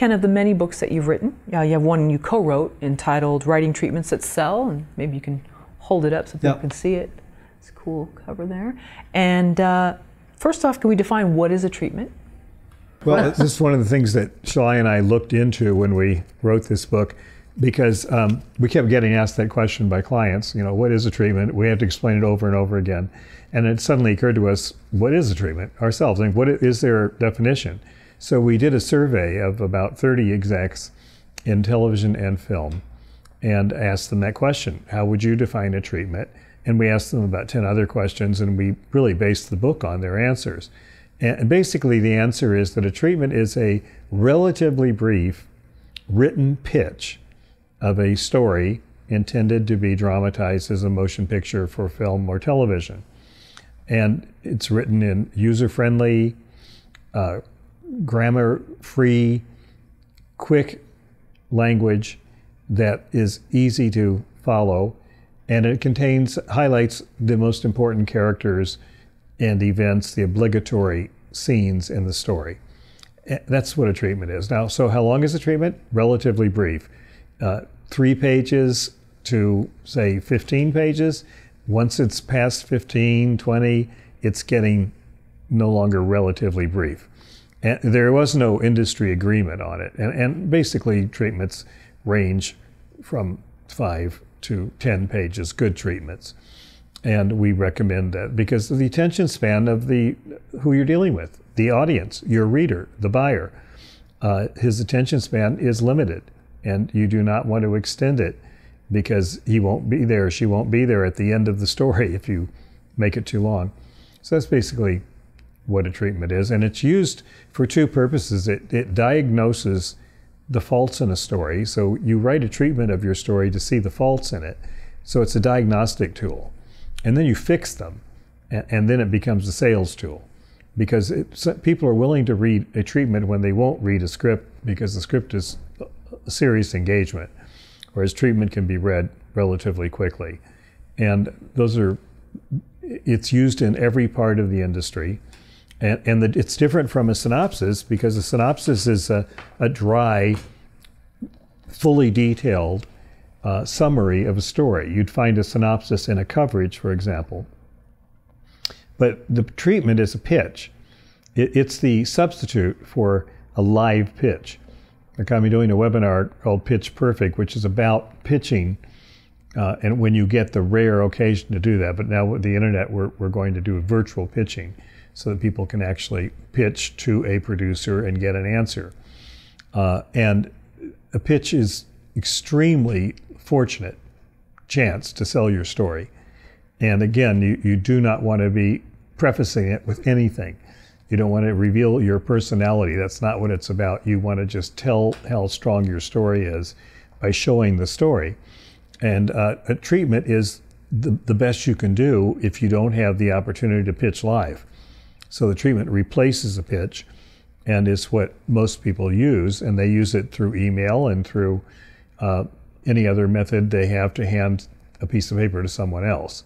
Ken, of the many books that you've written, you have one you co-wrote entitled Writing Treatments That Sell, and maybe you can hold it up so people can see it. It's a cool cover there. And first off, can we define what is a treatment? Well, this is one of the things that Shalei and I looked into when we wrote this book, because we kept getting asked that question by clients, you know, what is a treatment? We have to explain it over and over again. And it suddenly occurred to us, what is a treatment ourselves? And what is their definition? So we did a survey of about 30 execs in television and film and asked them that question. How would you define a treatment? And we asked them about 10 other questions, and we really based the book on their answers. And basically the answer is that a treatment is a relatively brief written pitch of a story intended to be dramatized as a motion picture for film or television. And it's written in user-friendly, grammar-free, quick language that is easy to follow, and it highlights the most important characters and events, the obligatory scenes in the story. That's what a treatment is. Now, so how long is a treatment? Relatively brief. 3 pages to, say, 15 pages. Once it's past 15, 20, it's getting no longer relatively brief. And there was no industry agreement on it. And basically, treatments range from 5 to 10 pages, good treatments. And we recommend that because of the attention span of who you're dealing with, the audience, your reader, the buyer. His attention span is limited, and you do not want to extend it because he won't be there, she won't be there at the end of the story if you make it too long. So that's basically what a treatment is, and it's used for two purposes. It diagnoses the faults in a story, so you write a treatment of your story to see the faults in it. So it's a diagnostic tool, and then you fix them, and then it becomes a sales tool, because people are willing to read a treatment when they won't read a script, because the script is a serious engagement, whereas treatment can be read relatively quickly. And it's used in every part of the industry. And it's different from a synopsis, because a synopsis is a dry, fully detailed summary of a story. You'd find a synopsis in a coverage, for example. But the treatment is a pitch. It's the substitute for a live pitch. Like, I'm doing a webinar called Pitch Perfect, which is about pitching, and when you get the rare occasion to do that. But now with the internet, we're going to do a virtual pitching, so that people can actually pitch to a producer and get an answer. And a pitch is extremely fortunate chance to sell your story. And again, you do not want to be prefacing it with anything. You don't want to reveal your personality. That's not what it's about. You want to just tell how strong your story is by showing the story. And a treatment is the best you can do if you don't have the opportunity to pitch live. So the treatment replaces a pitch, and is what most people use, and they use it through email and through any other method they have to hand a piece of paper to someone else.